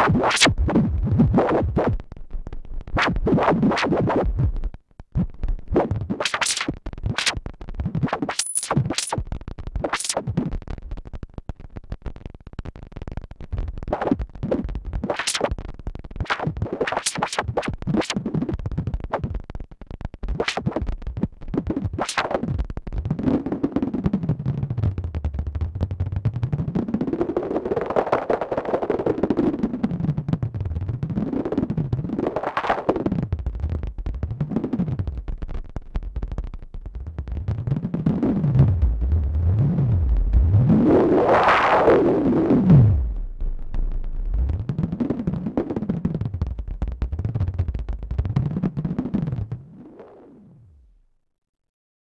What?